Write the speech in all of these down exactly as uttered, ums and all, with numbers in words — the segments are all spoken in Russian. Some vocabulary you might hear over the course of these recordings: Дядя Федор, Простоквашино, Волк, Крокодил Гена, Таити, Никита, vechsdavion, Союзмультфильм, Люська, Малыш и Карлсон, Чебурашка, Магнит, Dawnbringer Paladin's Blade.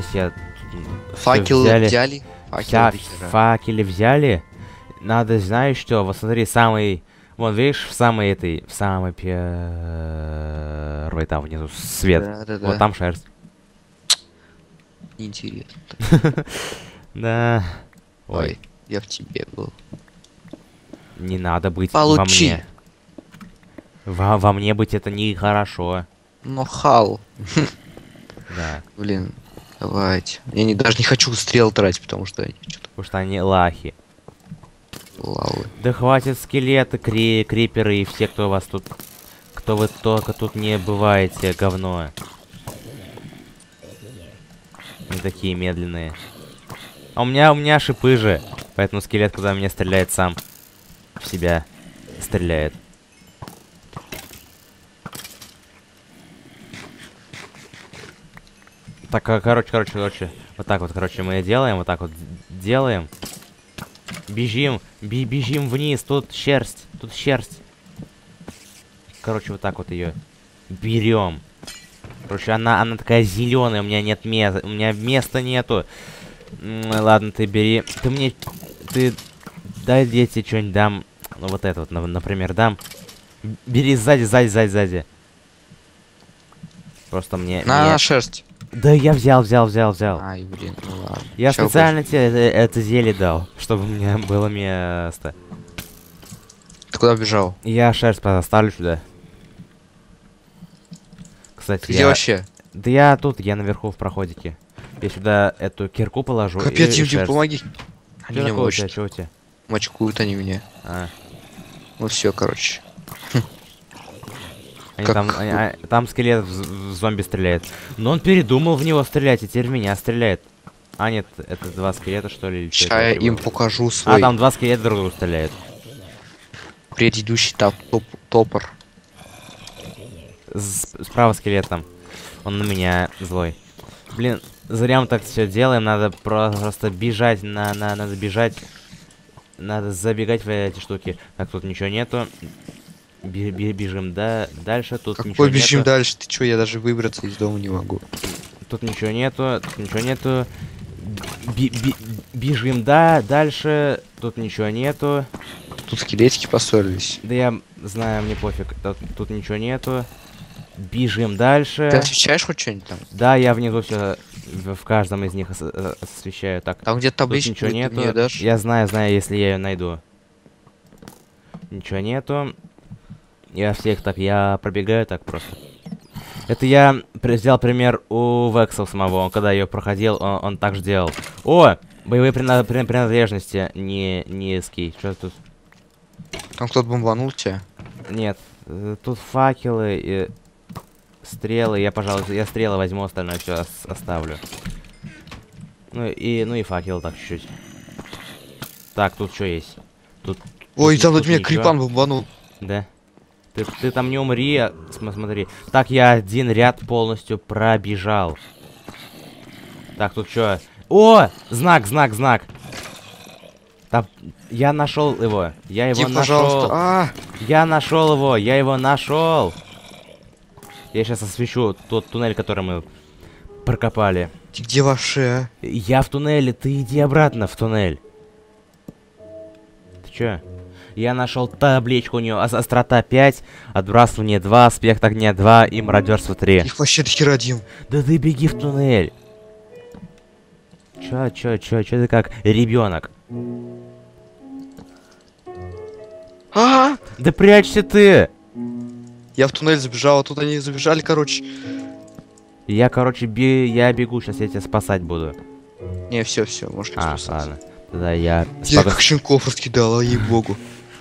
проснулись, я... Факелы взяли. взяли. Факелы, вся, факелы взяли. Надо, знаешь что, вот смотри, самый... Вон, видишь, в самой этой... В самой первой там внизу свет. Да, да, да. Вот там шерсть. Интересно. Да. Ой, я в тебе был. Не надо быть во мне. Во, во мне быть это нехорошо. Но хал. Да. Блин, давайте. Я не, даже не хочу стрел тратить, потому что... Потому что они лахи. Лавы. Да хватит скелеты, кри криперы и все, кто у вас тут... Кто вы только тут не бываете, говно. Они такие медленные. А у меня, у меня шипы же. Поэтому скелет, когда меня стреляет, сам в себя стреляет. Так, короче, короче, короче. Вот так вот, короче, мы делаем. Вот так вот делаем. Бежим. Би бежим вниз. Тут шерсть. Тут шерсть. Короче, вот так вот ее берем. Короче, она, она такая зеленая. У меня нет места. У меня места нету. Ладно, ты бери. Ты мне... Ты... Дай, я тебе что-нибудь дам. Ну, вот это вот, например, дам. Бери сзади, сзади, сзади, сзади. Просто мне... На, мне... шерсть. Да я взял, взял, взял, взял. Ай, блин, ну ладно. Я Чего специально больше? тебе это, это зелье дал, чтобы у меня было место. Ты куда бежал? Я шерсть поставлю сюда. Кстати, Где я... вообще? Да я тут, я наверху в проходике. Я сюда эту кирку положу. Капец, Юдин, помоги. Они меня мочат. Чего у тебя? Мочкуют они меня. А. Ну все, короче. Они как... там, они, а, там скелет в, в зомби стреляет. Но он передумал в него стрелять, и теперь меня стреляет. А нет, это два скелета, что ли? Сейчас я им покажу свой. А там два скелета друг другу стреляют. Предыдущий топ топ топор. С справа скелетом. Он на меня злой. Блин, зря мы так все делаем. Надо просто бежать, на, на, надо бежать. Надо забегать в эти штуки. Так, тут ничего нету. Бежим, да, дальше тут Какой ничего бежим нету. дальше? Ты чё, я даже выбраться из дома не могу. Тут ничего нету, тут ничего нету. Би -би бежим, да, дальше. Тут ничего нету. Тут скелетики поссорились. Да я знаю, мне пофиг. Тут, тут ничего нету. Бежим дальше. Ты освещаешь хоть что-нибудь там? Да, я внизу все в каждом из них ос освещаю. Так. Там где-то табличка. Ничего нету. Я знаю, знаю, если я ее найду. Ничего нету. Я всех так, я пробегаю так просто. Это я взял пример у Вексов самого. Он, когда ее проходил, он, он так же делал. О, боевые принад... принадлежности не низкие. Что тут? Там кто-то бомбанул тебя? Нет, тут факелы и стрелы. Я, пожалуй, я стрелы возьму, остальное все оставлю. Ну и, ну и факел так чуть-чуть. Так, тут что есть? Тут. Ой, там тут меня крипан бомбанул. Да. Ты, ты там не умри, смотри. Так, я один ряд полностью пробежал. Так, тут что? О! Знак, знак, знак. Там... Я нашел его. Я его нашел. А -а -а. Я нашел его. Я его нашел. Я сейчас освещу тот туннель, который мы прокопали. Ты где вообще? Я в туннеле. Ты иди обратно в туннель. Ты чё? Я нашел табличку, у нее острота пять, отбрасывание два, аспект огня два и мародерство три. Их вообще до хера один. Да ты беги в туннель. Чё, чё, чё, чё ты как ребенок? А-а-а! Да прячься ты! Я в туннель забежал, а тут они забежали, короче. Я, короче, бе... я бегу, сейчас я тебя спасать буду. Не, все, все, можешь а, спасать. Ладно. Тогда я... Я спад... как щенков раскидал, а ей-богу.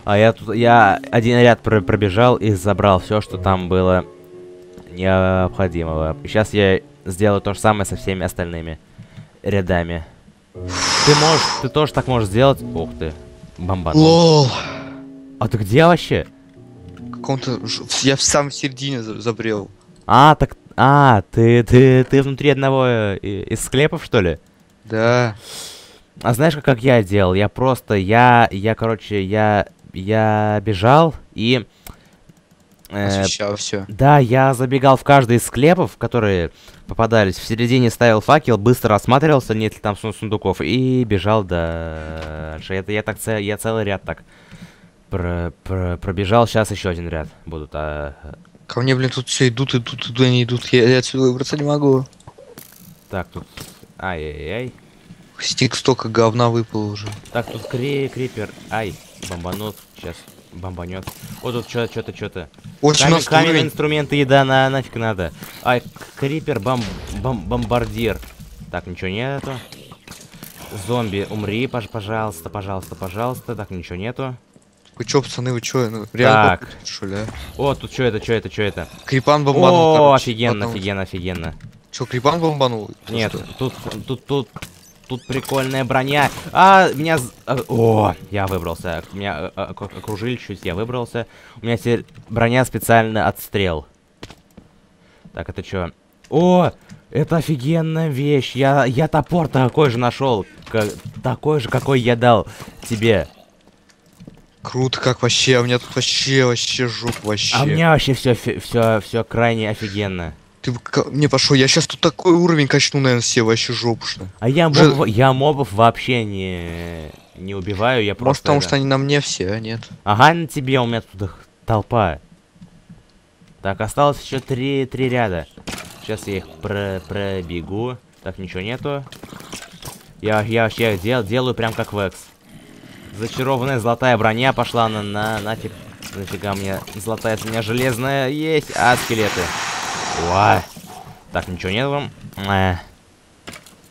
А я тут, я один ряд пр пробежал и забрал все, что там было необходимого. Сейчас я сделаю то же самое со всеми остальными рядами. Ты можешь, ты тоже так можешь сделать. Ух ты, бомбан. Лол. А ты где вообще? Каком-то, я в самом середине забрел. А, так, а, ты, ты, ты внутри одного из склепов, что ли? Да. А знаешь, как, как я делал? Я просто, я, я, короче, я, я бежал и Освещал все. Да, я забегал в каждый из склепов, которые попадались. В середине ставил факел, быстро осматривался, нет ли там сундуков, и бежал дальше. Это я так я целый ряд так про про пробежал. Сейчас еще один ряд будут. А... Ко мне, блин, тут все идут, идут, идут, они идут. Я, я отсюда выбраться не могу. Так, тут... Ай-яй-яй. Стик, столько говна выпало уже. Так, тут кри крипер. Ай, бомбанут. Сейчас бомбанет. О, тут что-то, что-то, что-то. Камень, камень, инструменты, еда, на, нафиг надо. Ай, крипер, бомб, бомб, бомбардир. Так, ничего нету. Зомби, умри, пож пожалуйста, пожалуйста, пожалуйста. Так, ничего нету. Вы чё, пацаны, вы чё? Ну, реально так. Что ли, а? О, тут что это, что это, что это? Крипан бомбанул. О, короче, офигенно, офигенно, офигенно. Чё, крипан бомбанул? Нет, что? тут, тут, тут, тут прикольная броня. А, меня... О, я выбрался. Меня окружили чуть, я выбрался. У меня теперь броня специально отстрел. Так, это чё? О, это офигенная вещь. Я, я топор такой же нашел, такой же, какой я дал тебе. Круто, как вообще, у меня тут вообще, вообще жук, вообще. А у меня вообще все, все, все крайне офигенно. Ты мне пошел, я сейчас тут такой уровень качну, наверное, все вообще жопушно. А я, Уже... моб... я мобов вообще не, не убиваю, я просто... Может, потому это... что они на мне все, а нет? Ага, на тебе, у меня тут толпа. Так, осталось еще три, три ряда. Сейчас я их про пробегу. Так, ничего нету. Я, я вообще дел, делаю прям как Векс. Зачарованная золотая броня пошла на, на нафиг. Нафига мне золотая, у меня железная есть, а скелеты. Уа. Так, ничего нет вам. Э.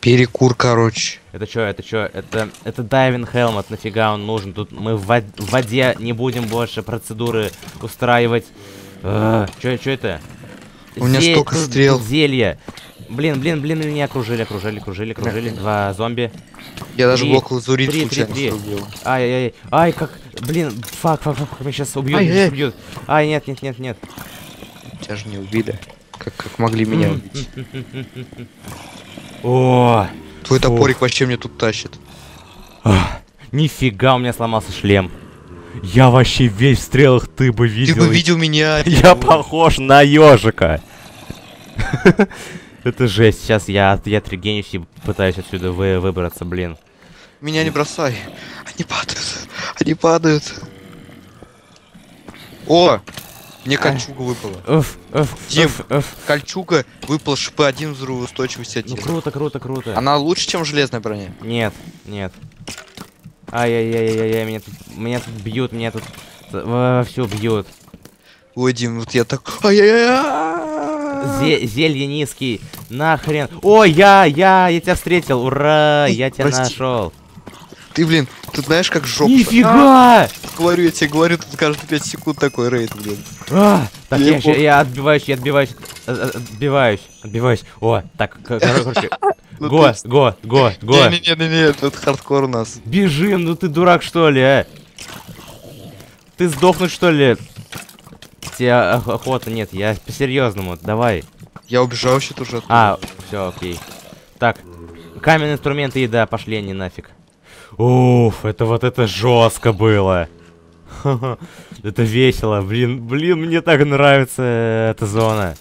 Перекур, короче. Это что, это что? Это это дайвинг хелмет, нафига он нужен? Тут мы в, вод в воде не будем больше процедуры устраивать. Э. Че, че это? У меня Зе столько стрел. Зелье. Блин, блин, блин, меня окружили, окружили, окружили, окружили. Два зомби. Я даже блок лазурит случайно убил. Ай-яй-яй. Ай, как... Блин, фак, фак, фак, меня сейчас убьют, убьют. Ай, нет, нет, нет, нет. Тебя же не убили. Как, как могли меня убить. О, твой топорик вообще мне тут тащит. Нифига, у меня сломался шлем. Я вообще весь в стрелах, ты бы видел. Ты бы видел меня. Я похож на ежика. Это жесть, сейчас я, я тригенюсь и пытаюсь отсюда вы, выбраться, блин. Меня не бросай. Они падают. Они падают. О! Мне кольчуга выпала. Дим, кольчуга выпала шип один взрыв устойчивости один. Ну, круто, круто, круто. Она лучше, чем железная броня? Нет, нет. Ай-яй-яй-яй-яй, меня тут, меня тут бьют, меня тут все бьют. Ой, Дим, вот я так... Ай-яй-яй! Зелье низкий, нахрен. О, я, я, я тебя встретил, ура, я тебя нашел. Ты, блин, ты знаешь, как жопа. Нифига! Говорю, я тебе говорю, тут каждые пять секунд такой рейд, блин. Так, я отбиваюсь, я отбиваюсь, отбиваюсь, отбиваюсь. О, так, короче. Го, го, го, го. Не, не, не, не, это хардкор у нас. Бежим, ну ты дурак, что ли, а? Ты сдохнуть, что ли? Тебе охота нет, я по-серьезному, давай. Я убежал вообще тоже. А, все, окей. Так, камень, инструменты, еда, пошли они нафиг. Уф, это вот это жестко было. Это весело, блин, блин, мне так нравится эта зона.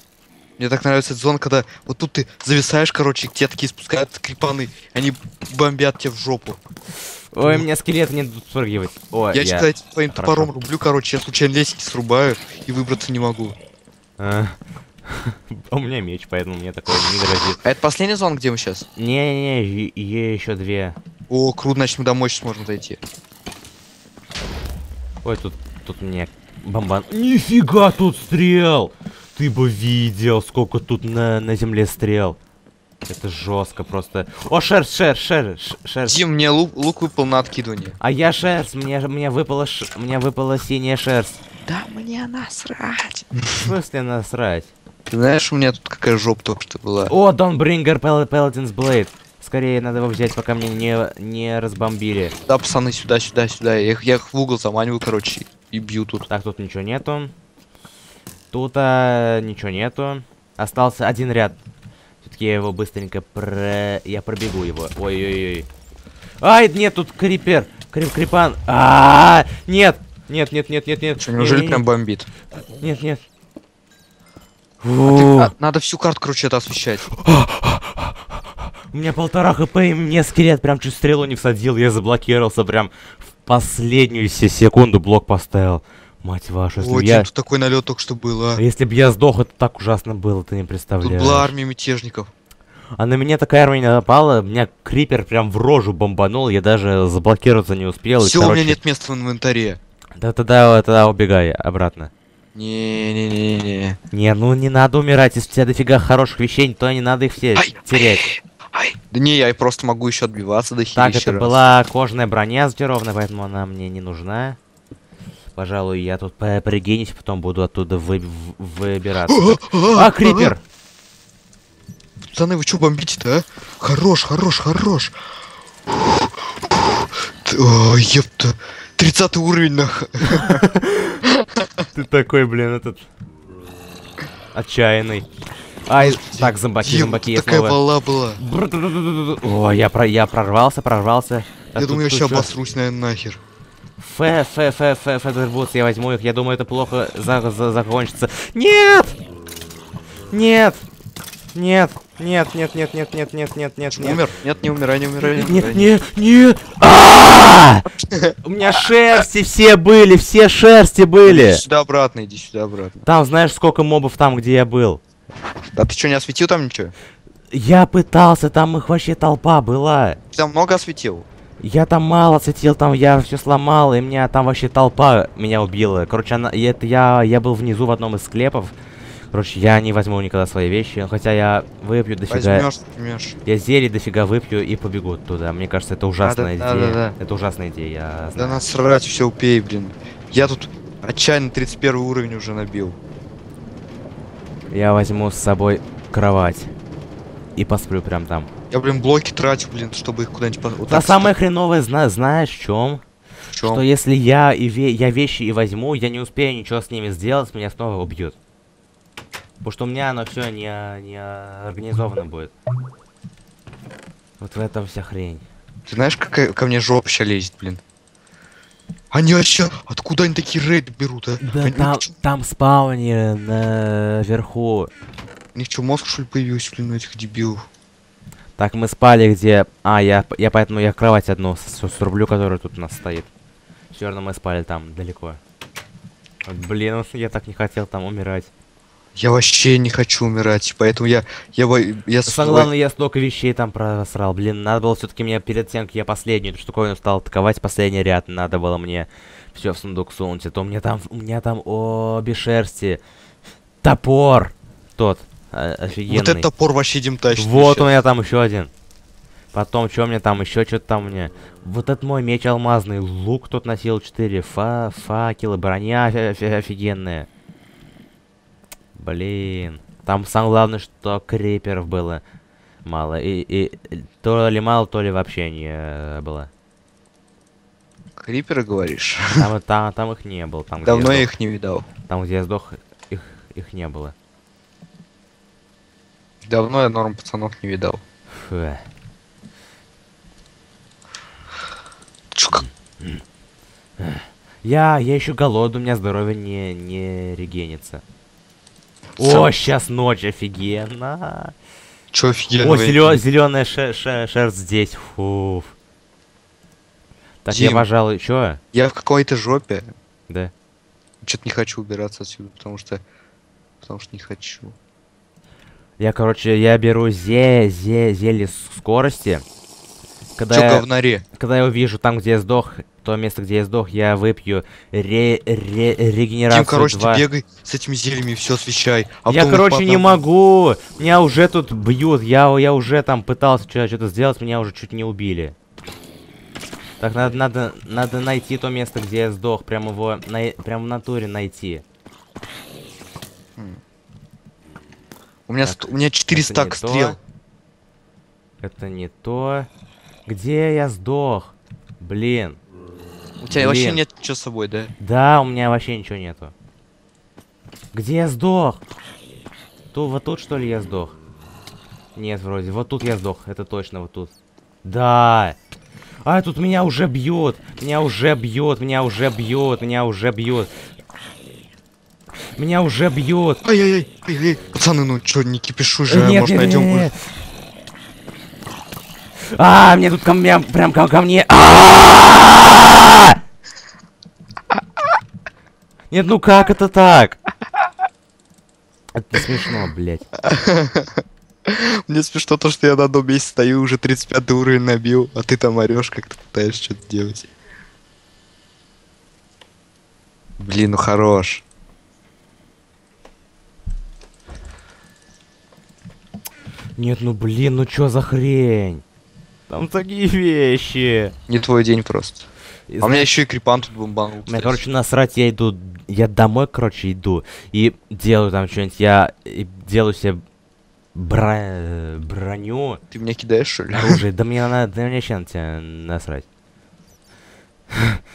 Мне так нравится эта зона, когда вот тут ты зависаешь, короче, те такие спускают крипаны, они бомбят тебя в жопу. Ой, у меня скелет не будут спрыгивать. Ой, я, я... кстати, твоим топором рублю, короче, я случайно лесики срубаю и выбраться не могу. А у меня меч, поэтому мне такое не грозит. А это последняя зона, где мы сейчас? Не-не-не, еще две. О, круто, значит мы домой сейчас можем зайти. Ой, тут, тут мне бомбан. Нифига тут стрел! Ты бы видел, сколько тут на, на земле стрел. Это жестко просто. О, шерсть, шерсть, шерсть, шерсть. Дим, мне лук, лук выпал на откидывание. А я шерсть, мне, мне, выпала, ш... мне выпала синяя шерсть. Да мне насрать. В смысле насрать? Ты знаешь, у меня тут какая жопа только что была. О, Dawnbringer Paladin's Blade. Скорее надо его взять, пока мне не, не разбомбили. Да, пацаны, сюда, сюда, сюда. Я их, я их в угол заманиваю, короче, и бью тут. Так, тут ничего нету. Тут а, ничего нету. Остался один ряд. Все-таки я его быстренько про... Я пробегу его. Ой-ой-ой. Ай, нет, тут крипер. Крип-крипан. А-а-а! Нет! Нет, нет, нет, нет, нет. Неужели прям бомбит? Нет, нет. А, надо всю карту, короче, это освещать. У меня полтора хп, и мне скелет прям чуть стрелу не всадил. Я заблокировался прям в последнюю секунду, блок поставил. Мать вашу, если бы я... такой налет только что было. Если бы я сдох, это так ужасно было, ты не представляешь. Тут была армия мятежников. А на меня такая армия напала, меня крипер прям в рожу бомбанул, я даже заблокироваться не успел. Все, короче... у меня нет места в инвентаре. Да тогда, тогда убегай обратно. Не-не-не-не. Не, ну не надо умирать, если у тебя дофига хороших вещей, то не надо их все ай, терять. Ай, ай. Да не, я просто могу еще отбиваться до хера. Так, это раз. Была кожаная броня зачарованная, поэтому она мне не нужна. Пожалуй, я тут пригинюсь, потом буду оттуда вы выбираться. А, крипер! Пацаны, вы что бомбите-то, а? Хорош, хорош, хорош! Ой, ёпта! тридцатый уровень нах... Ты такой, блин, этот... отчаянный. Ай, так, зомбаки, зомбаки, я такая вала была. О, я прорвался, прорвался. Я думаю, я сейчас обосрусь, наверное, нахер. Фе, фе, фе, фе, фе, я возьму их. Я думаю, это плохо закончится. Нет! Нет! Нет! Нет, нет, нет, нет, нет, нет, нет, нет, нет. Умер. Нет, не умирай, не умирай. Нет, нет, нет. У меня шерсти все были, все шерсти были. Иди сюда обратно, иди сюда обратно. Там знаешь, сколько мобов там, где я был. Да ты что, не осветил там ничего? Я пытался, там их вообще толпа была. Ты там много осветил? Я там мало осветил, там я все сломал, и меня там вообще толпа меня убила. Короче, она, это я, я был внизу в одном из склепов. Короче, я не возьму никогда свои вещи, хотя я выпью дофига. Возьмешь, возьмешь. Я зелье дофига выпью и побегу туда. Мне кажется, это ужасная да, да, идея. Да, да, да. Это ужасная идея. Да нас срать, все упей, блин. Я тут отчаянно тридцать первый уровень уже набил. Я возьму с собой кровать и посплю прям там. Я, блин, блоки трачу, блин, чтобы их куда-нибудь... Вот да самое хреновое, зна знаешь, в чем? В чем? Что если я, и ве я вещи и возьму, я не успею ничего с ними сделать, меня снова убьют. Потому что у меня оно все не, не организовано будет. Вот в этом вся хрень. Ты знаешь, какая ко мне жопа ща лезет, блин? Они вообще... Откуда они такие рейды берут, а? Да они там, там спауни наверху. У них что, мозг, что ли, появился, блин, у этих дебилов? Так, мы спали где... А, я, я поэтому я кровать одну срублю, которая тут у нас стоит. Все равно мы спали там, далеко. Блин, я так не хотел там умирать. Я вообще не хочу умирать, поэтому я... я, я, я Самое с... главное, я столько вещей там просрал. Блин, надо было все-таки мне перед тем, как я последнюю штуковину стал атаковать, последний ряд надо было мне все в сундук сунуть. А то у меня там... У меня там обе шерсти. Топор! Тот. Офигенный. Вот этот топор вообще идем тащить. Вот у меня там еще один. Потом, что у меня там, еще что-то там у меня. Вот этот мой меч алмазный. Лук тут носил четыре. Фа факелы, броня офигенная. Блин, там самое главное, что криперов было мало, и, и то ли мало, то ли вообще не было. Криперы, говоришь? Там, там, там их не было. Там, давно я их не видал. Там, где я сдох, их, их не было. Давно я норм пацанов не видал. Фу. Чук. Я, я еще голод, у меня здоровье не, не регенится. О, сейчас ночь, офигенно. Чё офигенно? О, зеленая шерсть здесь. Фуф. Так, я, пожалуй, чё? Я в какой-то жопе. Да. Чё-то не хочу убираться отсюда, потому что... Потому что не хочу. Я, короче, я беру зе зе зелье скорости. Когда чё, я, говнари? Когда я увижу там, где я сдох, то место, где я сдох, я выпью ре ре регенерацию. Дим, короче, два. Ты бегай с этими зельями, все освещай. А я, короче, потом... не могу. Меня уже тут бьют. Я, я уже там пытался что-то сделать, меня уже чуть не убили. Так, надо, надо, надо найти то место, где я сдох. Прям его, на, прям в натуре найти. У меня, так, у меня четыреста стрел. Это не то. Где я сдох? Блин. У тебя Блин. вообще нет ничего с собой, да? Да, у меня вообще ничего нету. Где я сдох? То, вот тут, что ли, я сдох? Нет, вроде. Вот тут я сдох. Это точно, вот тут. Да. А, тут меня уже бьют. Меня уже бьют. Меня уже бьют. Меня уже бьют. Меня уже бьют. Ай-яй-яй. Пацаны, ну чё, не кипишу же, нет, может нет, найдем. Нет. А, мне тут ко мне, прям ко, ко мне. А -а -а -а! Нет, ну как это так? Это смешно, блядь. Мне смешно то, что я на одном месте стою, уже тридцать пятый уровень набил, а ты там орешь, как ты пытаешься что-то делать. Блин, ну хорош. Нет, ну блин, ну чё за хрень? Там такие вещи. Не твой день просто. И, а знаешь, у меня еще и крипан тут бомбанул. Мне, короче, насрать, я иду, я домой, короче, иду и делаю там что-нибудь, я делаю себе бра... броню. Ты меня кидаешь, что ли? Оружие, да мне надо, да мне сейчас на тебя насрать.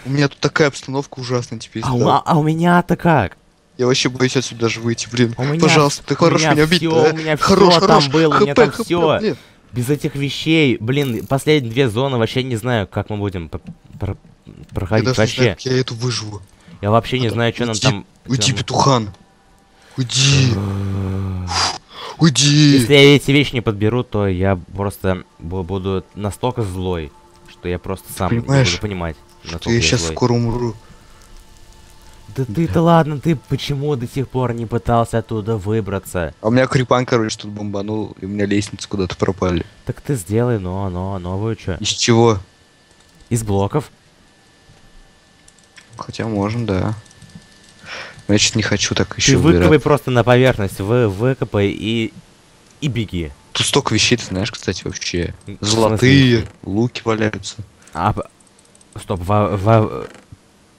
У меня тут такая обстановка ужасная теперь. А, да? а, а у меня-то как? Я вообще боюсь отсюда даже выйти, блин. У меня, пожалуйста, ты хорош меня убить. У меня все там было, у меня там все. Без этих вещей, блин, последние две зоны вообще не знаю, как мы будем проходить вообще. Я эту выживу. Я вообще не знаю, что нам там. Уйди, петухан. Уйди. Уйди. Если я эти вещи не подберу, то я просто буду настолько злой, что я просто сам не буду понимать. Что я сейчас скоро умру. Да ты-то ладно, ты почему до сих пор не пытался оттуда выбраться? А у меня крипан, короче, тут бомбанул, и у меня лестницы куда-то пропали. Так ты сделай, но, но, новую чё? Из чего? Из блоков. Хотя можно, да. Значит, не хочу так еще. Ты выкопай выбирать. Просто на поверхность, вы выкопай и... и беги. Тут столько вещей, ты знаешь, кстати, вообще. Золотые, луки валяются. А... Стоп, во... во...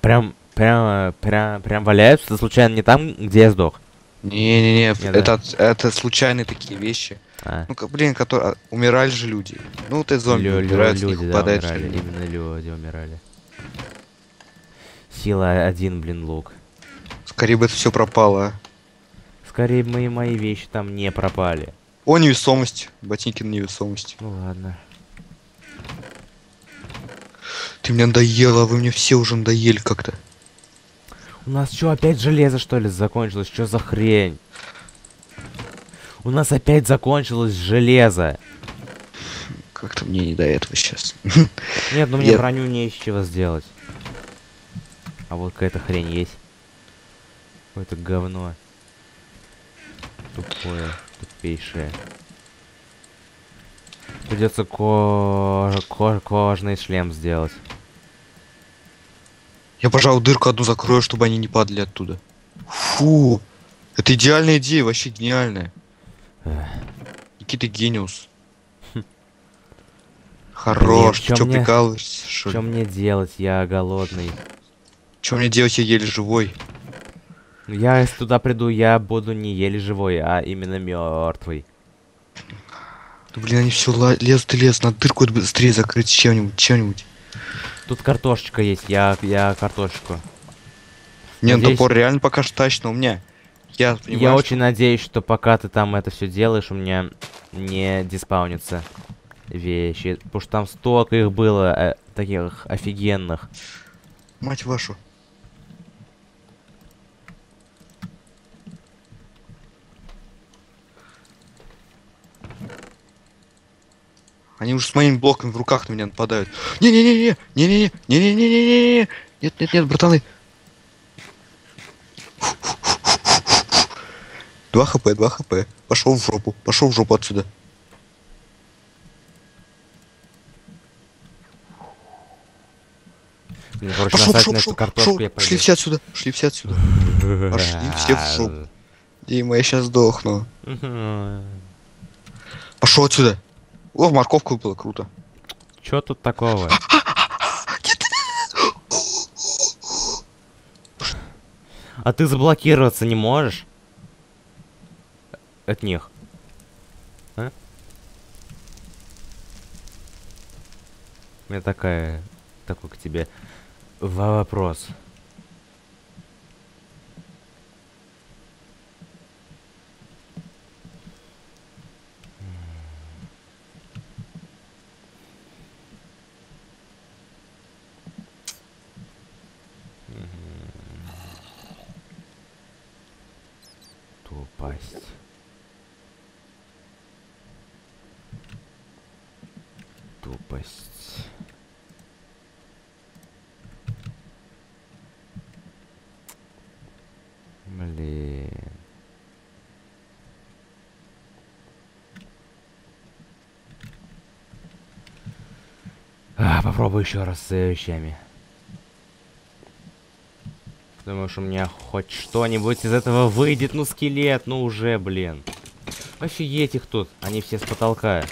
прям... Прям, прям, прям валяются, это случайно не там, где я сдох? Не-не-не, это, да. это случайные такие вещи. А. Ну, блин, которые... Умирали же люди. Ну, вот и зомби Лю умирают, люди, да, умирали, люди. Именно люди умирали. Сила один, блин, лук. Скорее бы это все пропало. Скорее бы мои, мои вещи там не пропали. О, невесомость. Ботинки на невесомость. Ну, ладно. Ты мне надоела, вы мне все уже надоели как-то. У нас что, опять железо, что ли, закончилось? Что за хрень? У нас опять закончилось железо. Как-то мне не до этого сейчас. Нет, ну мне Я... броню не из чего сделать. А вот какая-то хрень есть. Какое-то говно. Тупое, тупейшее. Придется кож... кож... кожный шлем сделать. Я, пожалуй, дырку одну закрою, чтобы они не падали оттуда. Фу! Это идеальная идея, вообще гениальная. Никита гениус. Хорош, ты чё прикалываешься, что ли? Чё мне делать, я голодный. Чё мне делать, я еле живой. Я, если туда приду, я буду не еле живой, а именно мертвый. Да блин, они все лезут и лезут, надо дырку быстрее закрыть чем-нибудь, чем-нибудь. Тут картошечка есть, я, я картошечку. Не, надеюсь... топор реально пока что тащно у меня. Я, понимаю, я что... очень надеюсь, что пока ты там это все делаешь, у меня не диспаунятся вещи. Потому что там столько их было, э, таких офигенных. Мать вашу. Они уже с моими блоками в руках на меня нападают. Не-не-не-не! Не-не-не! Не-не-не-не-не-не! Нет-нет-нет, братаны! Два хп, два хп. Пошел в жопу. Пошел в жопу отсюда. Пошел в жопу, шел. Шли все отсюда. Шли все отсюда. Пошли все в жопу. Дима, я сейчас сдохну. Пошел отсюда. О, в морковку было круто. Чё тут такого? А ты заблокироваться не можешь? От них. А? У меня такая... Такой к тебе вопрос. крепость. Блин. А, попробую еще раз с вещами. Думаю, что у меня хоть что-нибудь из этого выйдет. Ну, скелет, ну уже, блин. Офигеть их тут. Они все с потолка.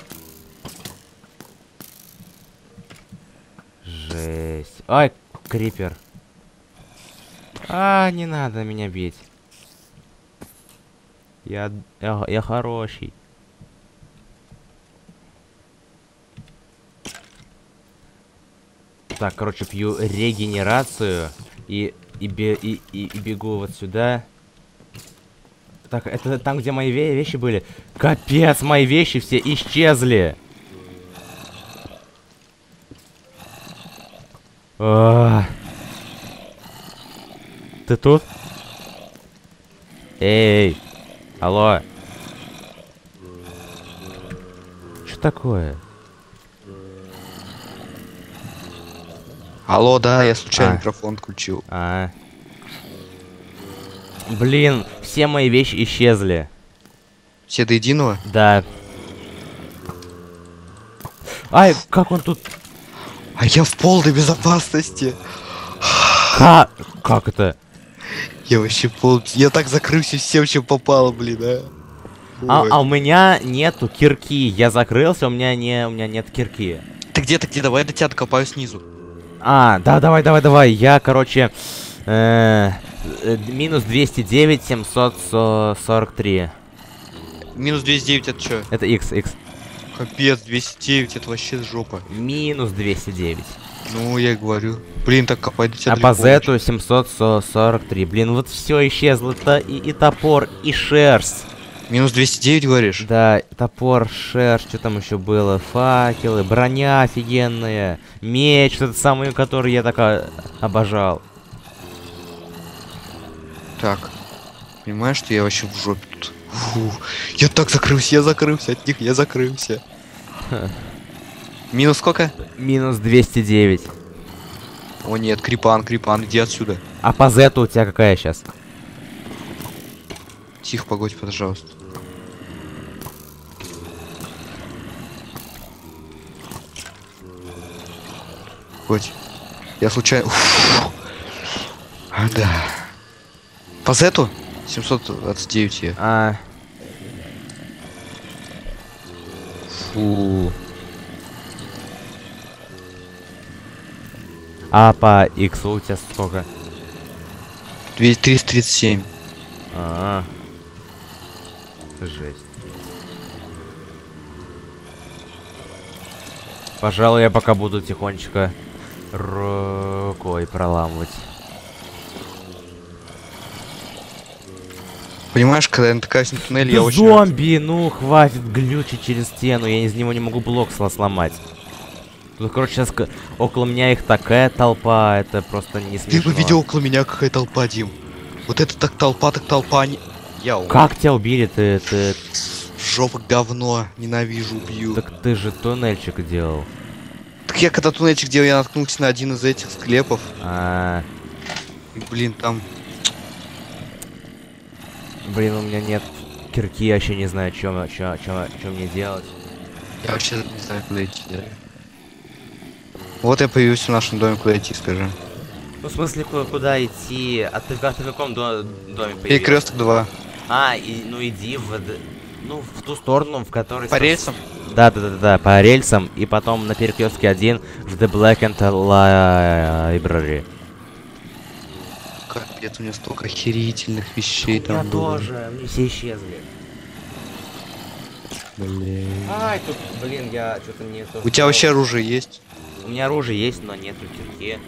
Жесть. Ай, крипер. А, не надо меня бить. Я, я, я хороший. Так, короче, пью регенерацию. И... И, бе и, и, и бегу вот сюда. Так, это там, где мои ве вещи были. Капец, мои вещи все исчезли. А -а -а. Ты тут? Эй, алло. Что такое? Алло, да, я случайно а. микрофон отключил. А. Блин, все мои вещи исчезли. Все до единого? Да. Ай, как он тут? А я в полной безопасности. Как? Как это? Я вообще пол... Я так закрылся всем, чем попало, блин, а. А, а у меня нету кирки. Я закрылся, у меня не... у меня нет кирки. Ты где, ты где? Давай я до тебя откопаю снизу. А, да, давай, давай, давай. Я, короче, э, минус двести девять, семьсот сорок три. Минус двести девять это что? Это X, X. Капец, двести девять это вообще жопа. Минус двести девять. Ну, я и говорю. Блин, так копай до тебя. А по Z семьсот сорок три. Блин, вот все исчезло. Это и, и топор, и шерсть. Минус двести девять, говоришь? Да, топор, шерсть, что там еще было? Факелы, броня офигенная, меч, тот самый, который я так обожал. Так, понимаешь, что я вообще в жопе тут? Фу, я так закрылся, я закрылся от них, я закрылся. Ха. Минус сколько? Минус двести девять. О нет, крипан, крипан, иди отсюда. А по Z у тебя какая сейчас? Тихо, погодь, пожалуйста. Хоть. Я случайно... Уф. А, да. По Зету? семьсот двадцать девять я. А. Фу. А по Иксу у тебя сколько? триста тридцать семь. А-а. Жесть. Пожалуй, я пока буду тихонечко рукой проламывать. Понимаешь, когда я натыкаюсь на туннель, я очень... Зомби! Ну, хватит глючить через стену. Я из него не могу блок сломать. Тут, короче, сейчас около меня их такая толпа. Это просто не смешно. Ты бы видел около меня, какая толпа, Дим. Вот это так толпа, так толпа... Не... Я как тебя убили, ты, ты... Жопа говно, ненавижу, убью. Так ты же туннельчик делал. Так я когда туннельчик делал, я наткнулся на один из этих склепов. А -а -а. И, блин, там... Блин, у меня нет кирки, я вообще не знаю, чем мне делать. Я вообще не знаю, куда идти. Вот я появился в нашем доме, куда идти, скажи. Ну, в смысле, куда, куда идти? А ты, а ты в каком до доме появился? Перекресток два. А, и, ну иди в, ну, в ту сторону, в которой... По рельсам? Да, да, да, да, по рельсам, и потом на перекрестке один в The Black and Library. Капец, у меня столько охерительных вещей там. Я тоже, мне все исчезли. Блин. Ай, тут, блин, я что-то не... У тебя вообще оружие есть? У меня оружие есть, но нету кирки.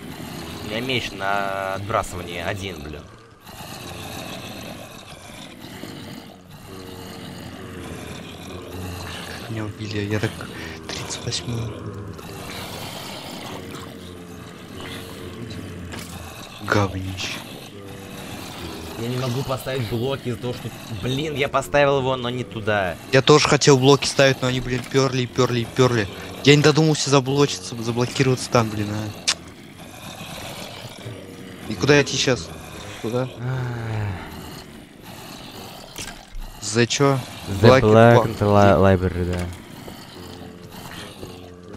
У меня меч на отбрасывание один, блин. Меня убили, я так тридцать восьмой. Говнич. Я не могу поставить блоки из-за того, что... Блин, я поставил его, но не туда. Я тоже хотел блоки ставить, но они, блин, перли, перли, перли. Я не додумался заблочиться, заблокироваться там, блин. А. И куда идти сейчас? Куда? За чё? The Black Library, да.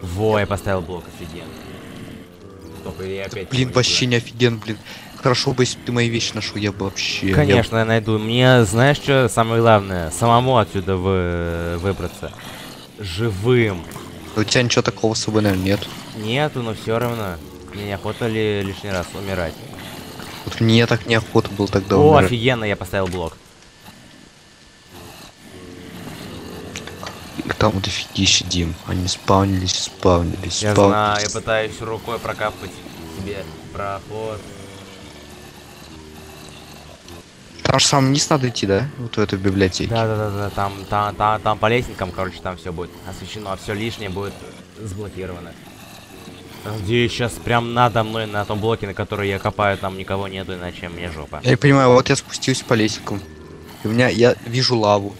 Во, я поставил блок, офигенно. Стоп, или я опять... Блин, вообще не офиген, блин. Хорошо бы, если бы ты мои вещи нашел, я бы вообще... Конечно, я, я найду. Мне, знаешь, что самое главное? Самому отсюда вы... выбраться. Живым. У тебя ничего такого с собой, наверное, нет? Нету, но все равно. Мне неохота ли лишний раз умирать? Вот мне так неохота было тогда О, умирать. Офигенно, я поставил блок. Там вот офигище, Дим. Они спавнились, спавнились, спавнились. Я знаю, я пытаюсь рукой прокапать себе проход. Там же сам вниз надо идти, да? Вот в эту библиотеку. Да, да, да, да. Там, там, там, там по лестникам, короче, там все будет освещено, а все лишнее будет сблокировано. Надеюсь, сейчас прям надо мной на том блоке, на который я копаю, там никого нету, иначе мне жопа. Я не понимаю, вот я спустился по лестникам. И у меня я вижу лаву.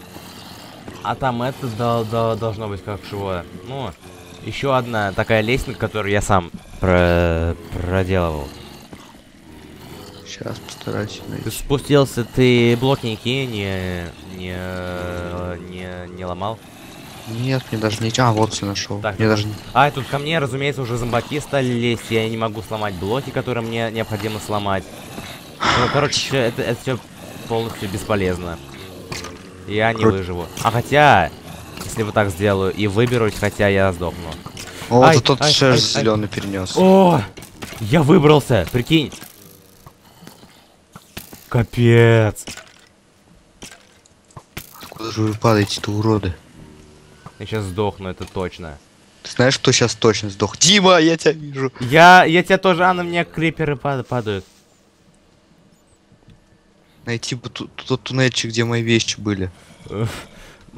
А там это да, да, должно быть как живое. Ну, еще одна такая лестница, которую я сам про проделывал. Сейчас постараюсь найти. Ты спустился, ты блокники не, не, не, не ломал? Нет, мне даже ничего. А, вот все нашел. Так, мне даже... А, тут ко мне, разумеется, уже зомбаки стали лезть. Я не могу сломать блоки, которые мне необходимо сломать. Ну, короче, это, это все полностью бесполезно. Я не выживу. А хотя, если вот так сделаю и выберусь, хотя я сдохну. О, ай, тут ай, шерсть зеленый перенес. О, я выбрался, прикинь. Капец. Откуда же вы падаете-то, уроды? Я сейчас сдохну, это точно. Ты знаешь, кто сейчас точно сдох? Дима, я тебя вижу. Я, я тебя тоже, а на меня криперы падают. Найти бы тот, тот туннельчик, где мои вещи были.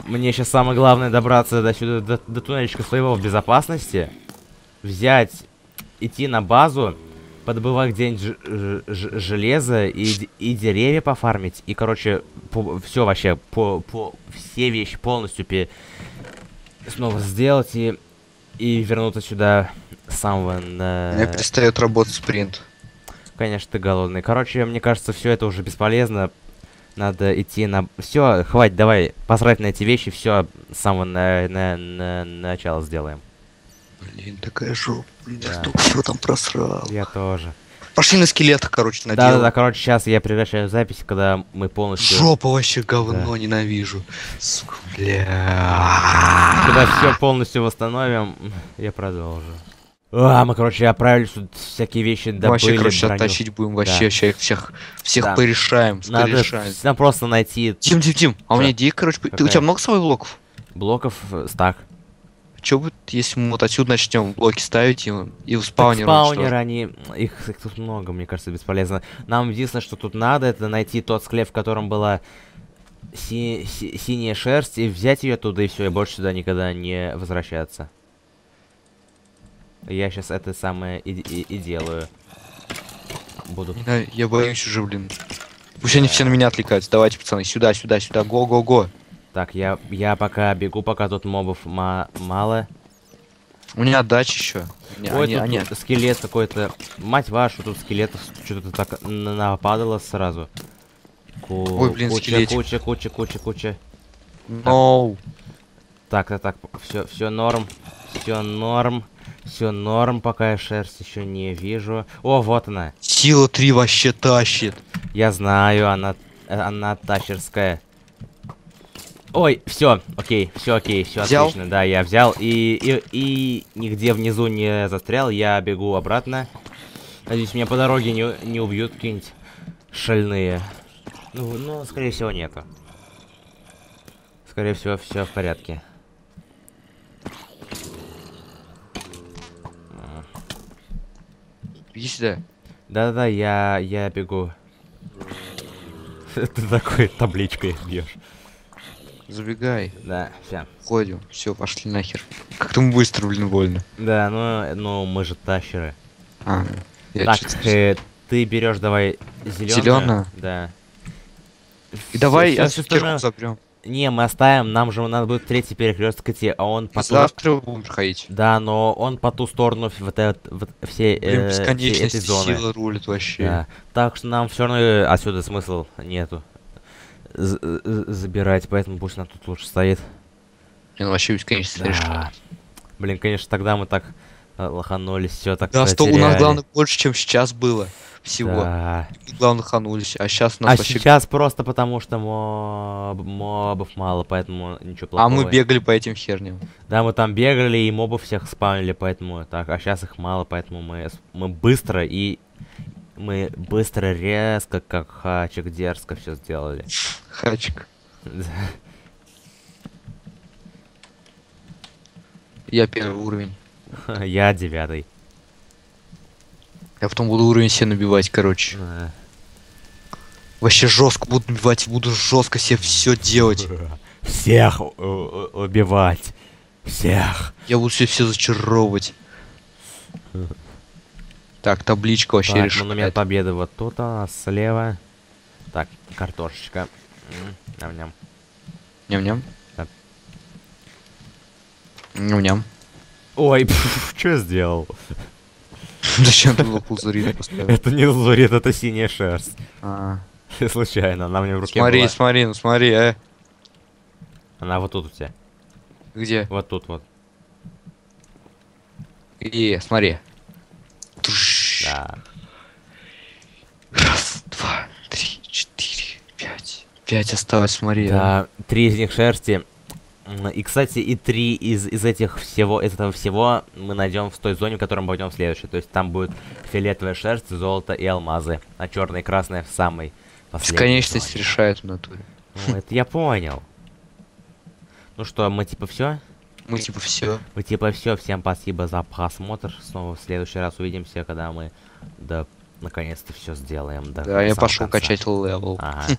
Мне сейчас самое главное добраться до сюда, до, до туннельчика своего в безопасности. Взять, идти на базу, подобывать где-нибудь железо и, и деревья пофармить. И, короче, по, все вообще, по, по, все вещи полностью пи, снова сделать и, и вернуться сюда с самого... На... Мне перестает работать спринт. Конечно, ты голодный. Короче, мне кажется, все это уже бесполезно. Надо идти на... Все, хватит, давай посрать на эти вещи, все с самого на... На... На... начала сделаем. Блин, такая жопа. Блин, да. Я столько всего там просрал. Я тоже. Пошли на скелетах, короче, наделал. Да, да, да, короче, сейчас я прекращаю запись, когда мы полностью... Жопа вообще говно, да. Ненавижу. Сука, бля. Когда все полностью восстановим, я продолжу. А, мы, короче, отправились тут всякие вещи добыли. Вообще, короче, броню. Оттащить будем вообще, да. Вообще их всех, всех да. Порешаем, порешаем. Надо, надо просто найти... Тим, Тим, Тим, а у меня идея, короче, какая? Ты, у тебя много своих блоков? Блоков стак. Чё будет, если мы вот отсюда начнем блоки ставить и, и в спаунер? Спаунеры, они... Их, их тут много, мне кажется, бесполезно. Нам единственное, что тут надо, это найти тот склеп, в котором была си си синяя шерсть, и взять ее туда, и все, и больше сюда никогда не возвращаться. Я сейчас это самое и, и, и делаю. Буду. Я, я боюсь уже, блин. Пусть они все на меня отвлекаются. Давайте, пацаны, сюда, сюда, сюда. Го, го, го. Так, я, я пока бегу, пока тут мобов мало. У меня дача еще. Ой, они, тут они... скелет какой-то. Мать вашу, тут скелетов что-то так нападало сразу. Ку Ой, блин, куча, скелетик. Куча, куча, куча, куча. No. Так, так, так, так. Все, все норм. Все норм. Все норм, пока я шерсть еще не вижу. О, вот она. Сила три вообще тащит. Я знаю, она, она тащерская. Ой, все, окей, все, окей, все отлично. Да, я взял и, и, и нигде внизу не застрял. Я бегу обратно. Надеюсь, меня по дороге не, не убьют какие-нибудь шальные. Ну, ну, скорее всего, нету. Скорее всего, все в порядке. Иди сюда. Да-да-да, я, я бегу. Ты такой табличкой бьешь. Забегай. Да, все. Ходим, все, пошли нахер. Как-то мы быстро, блин, больно. Да, ну, ну мы же тащеры. А, так, э, ты берешь, давай, зеленую. Зеленую? Да. И все, давай, все, я все остальное... заберем. Не, мы оставим, нам же надо будет третий перекресток идти, а он по ту... Завтра будем ходить. Да, но он по ту сторону вот этой вот, всей, э, всей этой зоны. Сила рулит вообще. Да. Так что нам все равно отсюда смысл нету забирать, поэтому пусть она тут лучше стоит. Блин, вообще бесконечно. Да. Блин, конечно, тогда мы так лоханулись, все так. Да, что у нас главное больше, чем сейчас было всего. Да. Главное ханулись, а сейчас у нас. А вообще... сейчас просто потому что моб... мобов мало, поэтому ничего плохого. А мы бегали по этим херням. Да, мы там бегали и мобов всех спамили, поэтому так. А сейчас их мало, поэтому мы мы быстро и мы быстро резко, как хачик, дерзко все сделали. Хачик. Я первый уровень. Я девятый. Я потом буду уровень все набивать, короче. А. Вообще жестко буду набивать, буду жестко себе все делать. Всех убивать. Всех. Я буду себе все зачаровывать. Так, табличка вообще решает. Монумент победы вот тут, а слева. Так, картошечка. Ням-ням. Ням-ням. Ням-ням. Ой, пфф, что я сделал? Зачем ты был лазурит поставил? Это не лазурит, это синяя шерсть. Случайно, она мне в руке. Смотри, смотри, ну смотри, э. Она вот тут у тебя. Где? Вот тут вот. И смотри. Раз, два, три, четыре, пять. Пять осталось, смотри. Да, три из них шерсти. И, кстати, и три из, из этих всего, из этого всего мы найдем в той зоне, в которой мы пойдем в следующую. То есть там будет фиолетовая шерсть, золото и алмазы. А черная и красная в самой последней. Бесконечность зоне. Решает в натуре. Ну, это я понял. Ну что, мы типа все? Мы типа все. Мы типа все. Всем спасибо за просмотр. Снова в следующий раз увидимся, когда мы, да, наконец-то все сделаем. Да, я пошел конца. Качать левел. Ага.